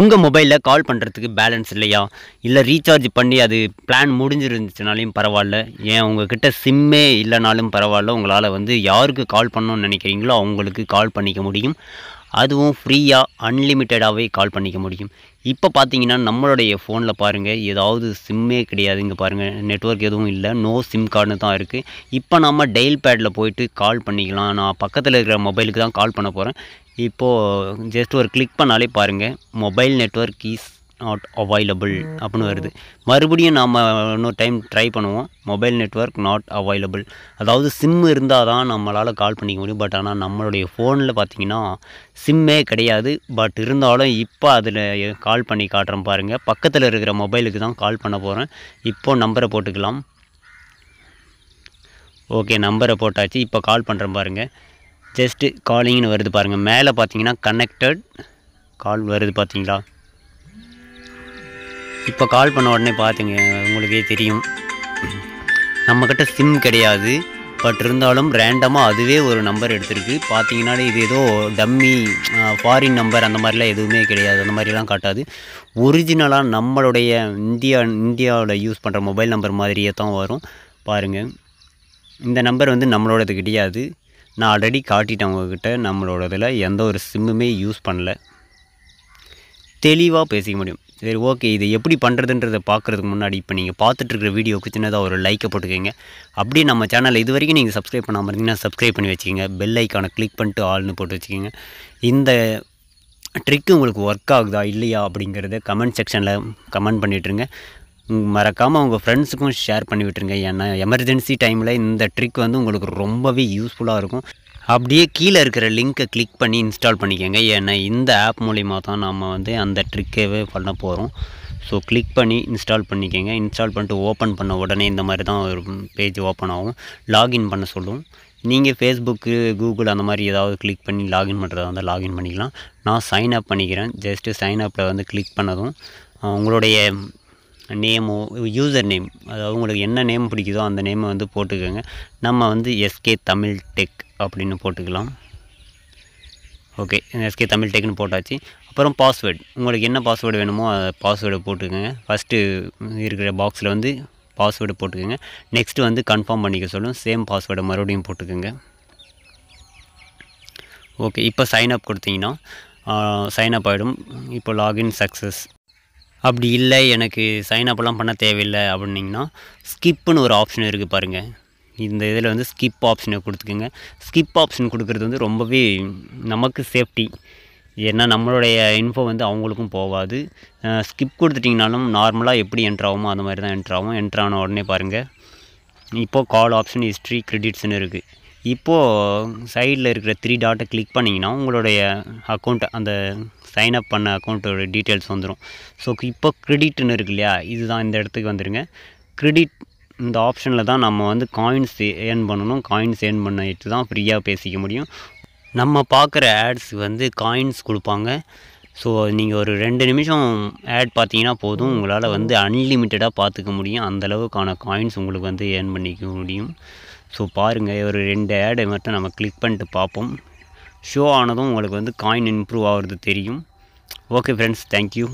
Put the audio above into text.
உங்கள் மொபைலில் கால் பண்ணுறதுக்கு பேலன்ஸ் இல்லையா, இல்லை ரீசார்ஜ் பண்ணி அது பிளான் முடிஞ்சிருந்துச்சுனாலையும் பரவாயில்ல, ஏன் உங்கள்கிட்ட சிம்மே இல்லைனாலும் பரவாயில்ல, உங்களால் வந்து யாருக்கு கால் பண்ணணும்னு நினைக்கிறீங்களோ அவங்களுக்கு கால் பண்ணிக்க முடியும். அதுவும் ஃப்ரீயாக அன்லிமிட்டடாகவே கால் பண்ணிக்க முடியும். இப்போ பார்த்தீங்கன்னா நம்மளுடைய ஃபோனில் பாருங்கள், ஏதாவது சிம்மே கிடையாது. இங்கே பாருங்கள், நெட்வொர்க் எதுவும் இல்லை, நோ சிம் கார்டுன்னு தான் இருக்குது. இப்போ நம்ம டயல் பேடில் போயிட்டு கால் பண்ணிக்கலாம். நான் பக்கத்தில் இருக்கிற மொபைலுக்கு தான் கால் பண்ண போகிறேன். இப்போது ஜஸ்ட் ஒரு கிளிக் பண்ணாலே பாருங்கள், mobile network is not available அப்படின்னு வருது. மறுபடியும் நாம் இன்னொரு டைம் ட்ரை பண்ணுவோம், மொபைல் நெட்வொர்க் நாட் அவைலபிள். அதாவது சிம் இருந்தால் தான் நம்மளால் கால் பண்ணிக்க முடியும். பட் ஆனால் நம்மளுடைய ஃபோனில் பார்த்திங்கன்னா சிம்மே கிடையாது. பட் இருந்தாலும் இப்போ அதில் கால் பண்ணி காட்டுறேன் பாருங்கள். பக்கத்தில் இருக்கிற மொபைலுக்கு தான் கால் பண்ண போகிறேன். இப்போது நம்பரை போட்டுக்கலாம். ஓகே, நம்பரை போட்டாச்சு. இப்போ கால் பண்ணுறேன் பாருங்கள். ஜஸ்ட்டு காலிங்னு வருது பாருங்கள். மேலே பார்த்திங்கன்னா கனெக்டட் கால் வருது பார்த்திங்களா. இப்போ கால் பண்ண உடனே பார்த்துங்க, உங்களுக்கே தெரியும் நம்மக்கிட்ட சிம் கிடையாது. பட் இருந்தாலும் ரேண்டமாக அதுவே ஒரு நம்பர் எடுத்துருக்கு. பார்த்தீங்கன்னா இது ஏதோ டம்மி ஃபாரின் நம்பர் அந்த மாதிரிலாம் எதுவுமே கிடையாது, அந்த மாதிரிலாம் காட்டாது. ஒரிஜினலாக நம்மளுடைய இந்தியாவில் யூஸ் பண்ணுற மொபைல் நம்பர் மாதிரியே தான் வரும் பாருங்கள். இந்த நம்பர் வந்து நம்மளோடது கிடையாது. நான் ஆல்ரெடி காட்டிட்டேன் உங்கள்கிட்ட, நம்மளோடதில் எந்த ஒரு சிம்முமே யூஸ் பண்ணலை. தெளிவாக பேசிக்க முடியும். சரி, ஓகே, இது எப்படி பண்ணுறதுன்றதை பார்க்குறதுக்கு முன்னாடி இப்போ நீங்கள் பார்த்துட்ருக்கிற வீடியோவுக்கு சின்னதாக ஒரு லைக்கை போட்டுக்கோங்க. அப்படியே நம்ம சேனலில் இது வரைக்கும் நீங்கள் சப்ஸ்கிரைப் பண்ணாமல் இருந்தீங்கன்னா சப்ஸ்கிரைப் பண்ணி வச்சுக்கோங்க. பெல் ஐக்கானை கிளிக் பண்ணிட்டு ஆல்னு போட்டு வச்சுக்கோங்க. இந்த ட்ரிக்கு உங்களுக்கு ஒர்க் ஆகுதா இல்லையா அப்படிங்கிறத கமெண்ட் செக்ஷனில் கமெண்ட் பண்ணிவிட்டுருங்க. மறக்காமல் உங்கள் ஃப்ரெண்ட்ஸுக்கும் ஷேர் பண்ணி விட்டுருங்க. ஏன்னா எமர்ஜென்சி டைமில் இந்த ட்ரிக் வந்து உங்களுக்கு ரொம்பவே யூஸ்ஃபுல்லாக இருக்கும். அப்படியே கீழே இருக்கிற லிங்க்கை கிளிக் பண்ணி இன்ஸ்டால் பண்ணிக்கோங்க. ஏன்னா இந்த ஆப் மூலிமா தான் நம்ம வந்து அந்த ட்ரிக்கவே பண்ண போகிறோம். ஸோ கிளிக் பண்ணி இன்ஸ்டால் பண்ணிக்கோங்க. இன்ஸ்டால் பண்ணிட்டு ஓப்பன் பண்ண உடனே இந்த மாதிரி தான் ஒரு பேஜ் ஓப்பன் ஆகும். லாகின் பண்ண சொல்லும். நீங்கள் ஃபேஸ்புக்கு, கூகுள் அந்த மாதிரி ஏதாவது கிளிக் பண்ணி லாகின் பண்ணுறதா இருந்தால் லாகின் பண்ணிக்கலாம். நான் சைன் அப் பண்ணிக்கிறேன். ஜஸ்ட்டு சைன் அப்பில் வந்து கிளிக் பண்ணதும் உங்களுடைய நேமோ யூசர் நேம், அதாவது உங்களுக்கு என்ன நேம் பிடிக்குதோ அந்த நேமை வந்து போட்டுக்கோங்க. நம்ம வந்து எஸ்கே தமிழ் டெக் அப்படின்னு போட்டுக்கலாம். ஓகே, எஸ்கே தமிழ் டெக்னு போட்டாச்சு. அப்புறம் பாஸ்வேர்டு, உங்களுக்கு என்ன பாஸ்வேர்டு வேணுமோ அதை பாஸ்வேர்டு போட்டுக்கோங்க. ஃபஸ்ட்டு இருக்கிற பாக்ஸில் வந்து பாஸ்வேர்டு போட்டுக்கோங்க. நெக்ஸ்ட்டு வந்து கன்ஃபார்ம் பண்ணிக்க சொல்லும். சேம் பாஸ்வேர்டை மறுபடியும் போட்டுக்கோங்க. ஓகே, இப்போ சைன்அப் கொடுத்தீங்கன்னா சைன்அப் ஆகிடும். இப்போ லாகின் சக்ஸஸ். அப்படி இல்லை, எனக்கு சைன்அப்லாம் பண்ண தேவையில்லை அப்படின்னிங்கன்னா ஸ்கிப்புன்னு ஒரு ஆப்ஷன் இருக்குது பாருங்கள். இந்த இதில் வந்து ஸ்கிப் ஆப்ஷனை கொடுத்துக்குங்க. ஸ்கிப் ஆப்ஷன் கொடுக்குறது வந்து ரொம்பவே நமக்கு சேஃப்டி. ஏன்னா நம்மளுடைய இன்ஃபோ வந்து அவங்களுக்கும் போகாது. ஸ்கிப் கொடுத்துட்டிங்கனாலும் நார்மலாக எப்படி என்ட்ராகுமோ அந்த மாதிரி தான் என்ட்ராகும். என்ட்ரான உடனே பாருங்கள், இப்போது கால் ஆப்ஷன், ஹிஸ்ட்ரி, கிரெடிட்ஸ்னு இருக்குது. இப்போது சைடில் இருக்கிற 3 டாட்டை கிளிக் பண்ணிங்கன்னா உங்களுடைய அக்கௌண்ட், அந்த சைன்அப் பண்ண அக்கௌண்ட்டோட டீட்டெயில்ஸ் வந்துடும். ஸோ இப்போ கிரெடிட்னு இருக்கு இல்லையா, இதுதான் இந்த இடத்துக்கு வந்துடுங்க. கிரெடிட் இந்த ஆப்ஷனில் தான் நம்ம வந்து காயின்ஸ் ஏர்ன் பண்ணணும். காயின்ஸ் ஏர்ன் பண்ணிட்டு தான் ஃப்ரீயாக பேசிக்க முடியும். நம்ம பார்க்குற ஆட்ஸ் வந்து காயின்ஸ் கொடுப்பாங்க. ஸோ நீங்கள் ஒரு 2 நிமிஷம் ஆட் பார்த்தீங்கன்னா போதும், உங்களால் வந்து அன்லிமிட்டடாக பார்த்துக்க முடியும். அந்தளவுக்கான காயின்ஸ் உங்களுக்கு வந்து ஏர்ன் பண்ணிக்க முடியும். ஸோ பாருங்கள், ஒரு 2 ஆடை மட்டும் நம்ம கிளிக் பண்ணிட்டு பார்ப்போம். ஷோ ஆனதும் உங்களுக்கு வந்து காயின் இம்ப்ரூவ் ஆகிறது தெரியும். Okay friends, thank you.